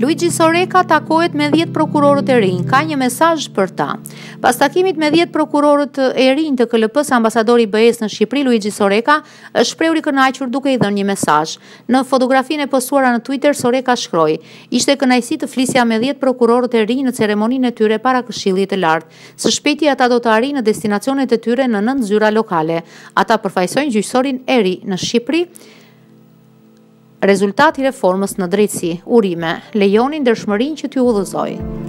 Luigi Soreca takohet me 10 prokurorët e rinj, ka një mesazh për ta. Pas takimit me 10 prokurorët e rinj të KLP-s, ambasadori i BE-s në Shqipëri Luigi Soreca është shprehur i kënaqur duke i dhënë një mesazh. Në fotografinë e postuar në Twitter Soreca shkroi: "Ishte kënaqësi të flisja me 10 prokurorët e rinj në ceremoninë e tyre para Këshillit të Lartë. Së shpejti ata do të arrijnë në destinacionet e tyre në 9 zyra lokale. Ata përfaqësojnë gjyqësorin e ri në Shqipëri." Rezultati i reformës në drejtësi, urime, lejonin ndershmërinë që t'u udhëzoj.